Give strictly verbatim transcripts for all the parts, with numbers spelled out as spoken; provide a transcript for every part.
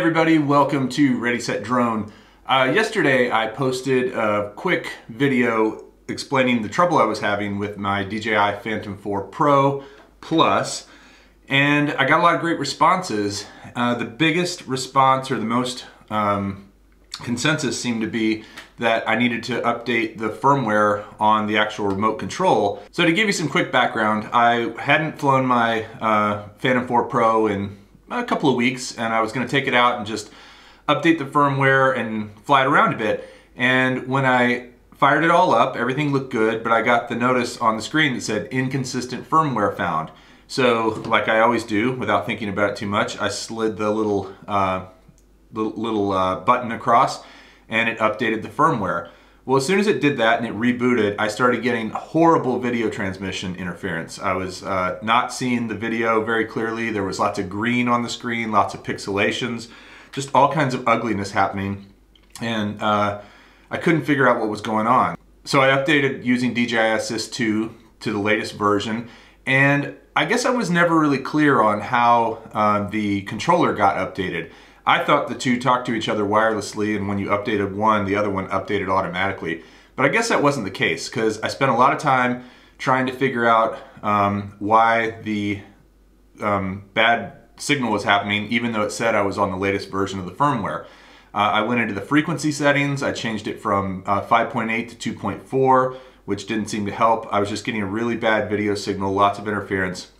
everybody, welcome to Ready, Set, Drone. Uh, yesterday I posted a quick video explaining the trouble I was having with my D J I Phantom four Pro Plus, and I got a lot of great responses. Uh, the biggest response, or the most um, consensus, seemed to be that I needed to update the firmware on the actual remote control. So to give you some quick background, I hadn't flown my uh, Phantom four Pro in a couple of weeks, and I was going to take it out and just update the firmware and fly it around a bit. And when I fired it all up, everything looked good, but I got the notice on the screen that said inconsistent firmware found. So like I always do, without thinking about it too much, I slid the little uh, little, little uh, button across and it updated the firmware. Well, as soon as it did that and it rebooted, I started getting horrible video transmission interference. I was uh, not seeing the video very clearly. There was lots of green on the screen, lots of pixelations, just all kinds of ugliness happening. And uh, I couldn't figure out what was going on. So I updated using D J I Assist two to the latest version. And I guess I was never really clear on how uh, the controller got updated. I thought the two talked to each other wirelessly, and when you updated one, the other one updated automatically. But I guess that wasn't the case, because I spent a lot of time trying to figure out um, why the um, bad signal was happening, even though it said I was on the latest version of the firmware. Uh, I went into the frequency settings. I changed it from uh, five point eight to two point four, which didn't seem to help. I was just getting a really bad video signal, lots of interference.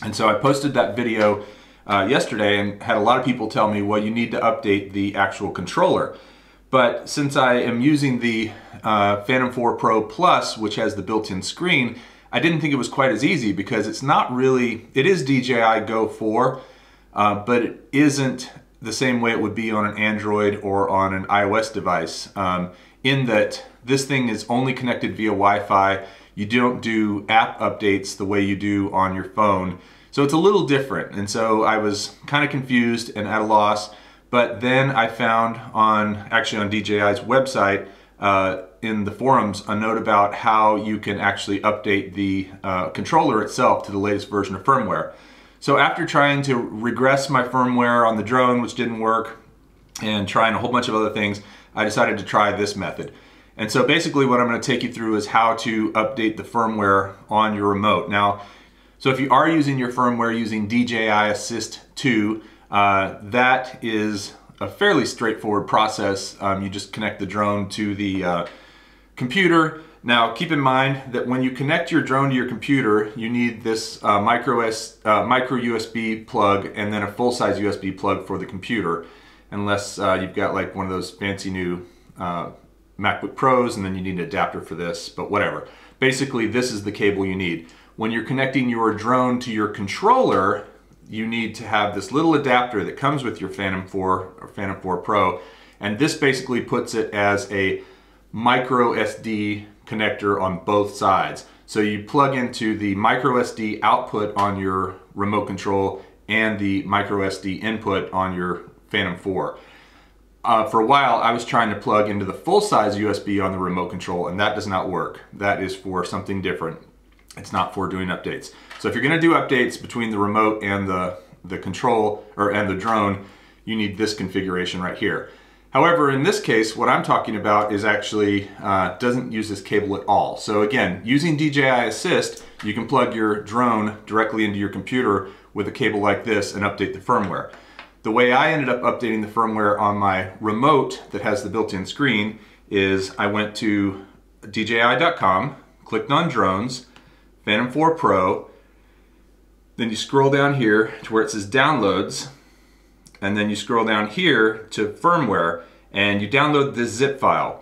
And so I posted that video Uh, yesterday and had a lot of people tell me, well, you need to update the actual controller. But since I am using the uh, Phantom four Pro Plus, which has the built-in screen, I didn't think it was quite as easy, because it's not really, it is D J I Go four, uh, but it isn't the same way it would be on an Android or on an iOS device, um, in that this thing is only connected via Wi-Fi. You don't do app updates the way you do on your phone. So it's a little different, and so I was kind of confused and at a loss. But then I found on, actually on D J I's website, uh, in the forums, a note about how you can actually update the uh, controller itself to the latest version of firmware. So after trying to regress my firmware on the drone, which didn't work, and trying a whole bunch of other things, I decided to try this method. And so basically what I'm going to take you through is how to update the firmware on your remote. Now, so if you are using your firmware using D J I Assist two, uh, that is a fairly straightforward process. Um, you just connect the drone to the uh, computer. Now, keep in mind that when you connect your drone to your computer, you need this uh, micro, S, uh, micro U S B plug, and then a full-size U S B plug for the computer, unless uh, you've got like one of those fancy new uh, MacBook Pros, and then you need an adapter for this, but whatever. Basically, this is the cable you need. When you're connecting your drone to your controller, you need to have this little adapter that comes with your Phantom four or Phantom four Pro, and this basically puts it as a micro S D connector on both sides. So you plug into the micro S D output on your remote control and the micro S D input on your Phantom four. Uh, for a while, I was trying to plug into the full-size U S B on the remote control, and that does not work. That is for something different. It's not for doing updates. So if you're gonna do updates between the remote and the, the control, or and the drone, you need this configuration right here. However, in this case, what I'm talking about is actually uh, doesn't use this cable at all. So again, using D J I Assist, you can plug your drone directly into your computer with a cable like this and update the firmware. The way I ended up updating the firmware on my remote that has the built-in screen is I went to D J I dot com, clicked on drones, Phantom four Pro, then you scroll down here to where it says downloads, and then you scroll down here to firmware, and you download this zip file.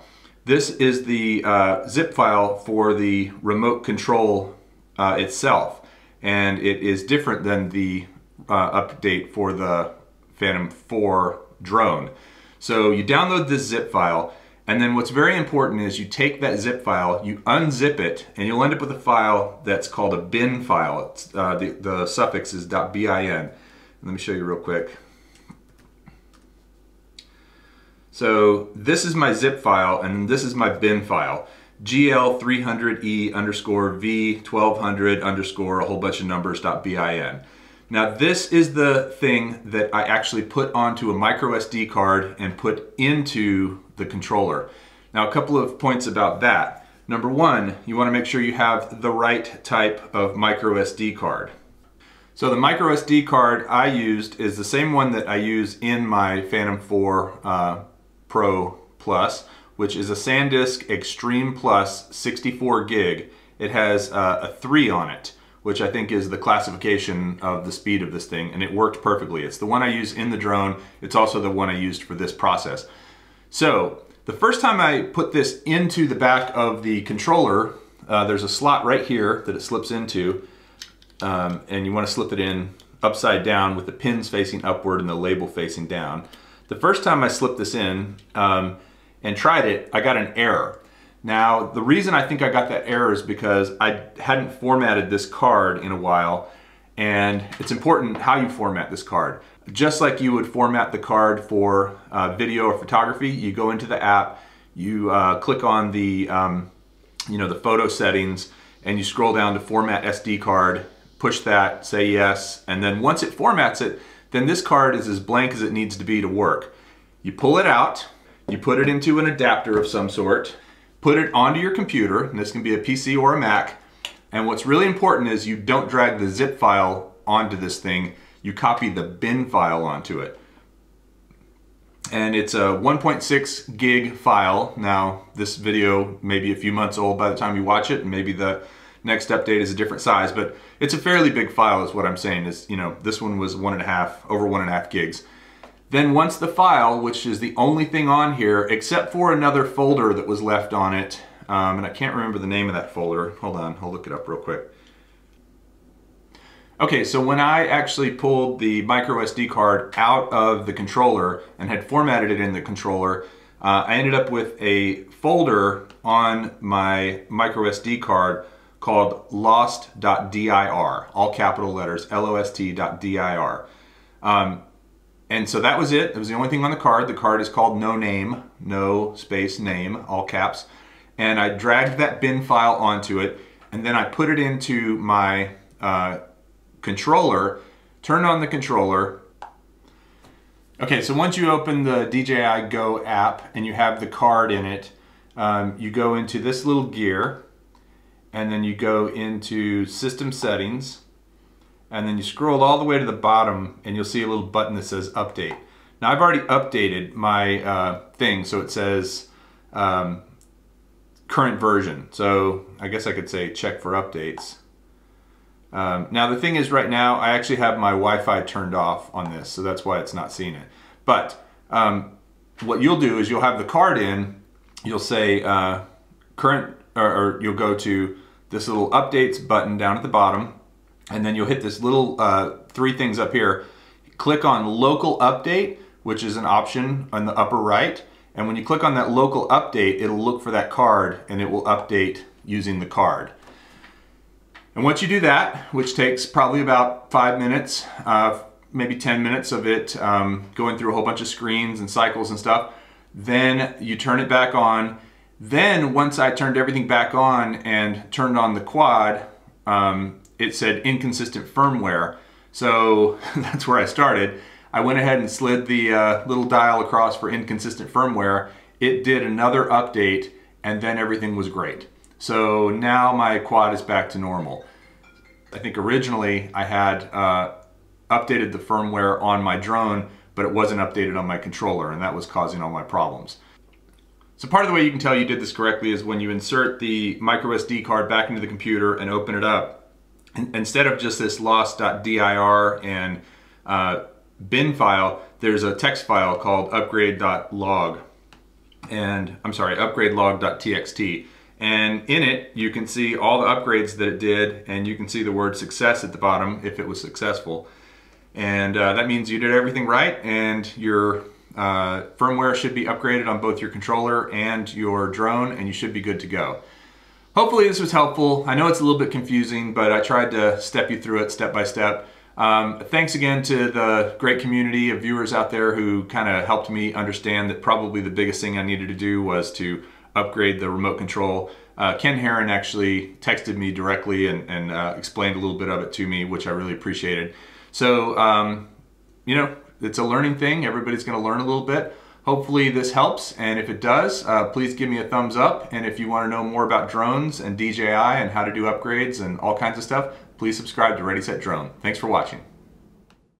This is the uh, zip file for the remote control uh, itself, and it is different than the uh, update for the Phantom four drone. So you download this zip file, and then what's very important is you take that zip file, you unzip it, and you'll end up with a file that's called a bin file. It's, uh, the, the suffix is .bin. Let me show you real quick. So this is my zip file, and this is my bin file. G L three hundred E underscore V twelve hundred underscore a whole bunch of numbers .bin. Now this is the thing that I actually put onto a micro S D card and put into the controller. Now a couple of points about that. Number one, you want to make sure you have the right type of micro S D card. So the micro S D card I used is the same one that I use in my Phantom four uh, Pro Plus, which is a SanDisk Extreme Plus sixty-four gig. It has uh, a three on it, which I think is the classification of the speed of this thing, and it worked perfectly. It's the one I use in the drone. It's also the one I used for this process. So the first time I put this into the back of the controller, uh, there's a slot right here that it slips into, um, and you want to slip it in upside down with the pins facing upward and the label facing down. The first time I slipped this in um, and tried it, I got an error. Now, the reason I think I got that error is because I hadn't formatted this card in a while, and it's important how you format this card. Just like you would format the card for uh, video or photography, you go into the app, you uh, click on the, um, you know, the photo settings, and you scroll down to format S D card, push that, say yes, and then once it formats it, then this card is as blank as it needs to be to work. You pull it out, you put it into an adapter of some sort, put it onto your computer, and this can be a P C or a Mac, and what's really important is you don't drag the zip file onto this thing, you copy the bin file onto it. And it's a one point six gig file. Now, this video may be a few months old by the time you watch it, and maybe the next update is a different size, but it's a fairly big file is what I'm saying. Is, you know, this one was one and a half, over one and a half gigs. Then once the file, which is the only thing on here, except for another folder that was left on it, um, and I can't remember the name of that folder. Hold on, I'll look it up real quick. Okay, so when I actually pulled the micro S D card out of the controller and had formatted it in the controller, uh, I ended up with a folder on my micro S D card called lost dot dir, all capital letters, L O S T dot D I R. Um, And so that was it. It was the only thing on the card. The card is called no name, no space name, all caps. And I dragged that bin file onto it, and then I put it into my uh, controller, turned on the controller. Okay, so once you open the D J I Go app and you have the card in it, um, you go into this little gear, and then you go into system settings, and then you scroll all the way to the bottom and you'll see a little button that says update. Now I've already updated my uh, thing, so it says um, current version. So I guess I could say check for updates. Um, now the thing is right now I actually have my Wi-Fi turned off on this, so that's why it's not seeing it. But um, what you'll do is you'll have the card in, you'll say uh, current, or, or you'll go to this little updates button down at the bottom, and then you'll hit this little uh, three things up here. Click on local update, which is an option on the upper right. And when you click on that local update, it'll look for that card and it will update using the card. And once you do that, which takes probably about five minutes, uh, maybe ten minutes of it um, going through a whole bunch of screens and cycles and stuff, then you turn it back on. Then once I turned everything back on and turned on the quad, um, it said inconsistent firmware. So that's where I started. I went ahead and slid the uh, little dial across for inconsistent firmware. It did another update, and then everything was great. So now my quad is back to normal. I think originally I had uh, updated the firmware on my drone, but it wasn't updated on my controller, and that was causing all my problems. So part of the way you can tell you did this correctly is when you insert the micro S D card back into the computer and open it up, instead of just this lost dot dir and uh, bin file, there's a text file called upgrade dot log, and I'm sorry, upgrade log dot T X T. And in it, you can see all the upgrades that it did, and you can see the word success at the bottom if it was successful. And uh, that means you did everything right, and your uh, firmware should be upgraded on both your controller and your drone, and you should be good to go. Hopefully this was helpful. I know it's a little bit confusing, but I tried to step you through it step by step. Um, thanks again to the great community of viewers out there who kind of helped me understand that probably the biggest thing I needed to do was to upgrade the remote control. Uh, Ken Heron actually texted me directly and, and uh, explained a little bit of it to me, which I really appreciated. So, um, you know, it's a learning thing. Everybody's going to learn a little bit. Hopefully this helps, and if it does, uh, please give me a thumbs up. And if you want to know more about drones and D J I and how to do upgrades and all kinds of stuff, please subscribe to Ready, Set, Drone. Thanks for watching.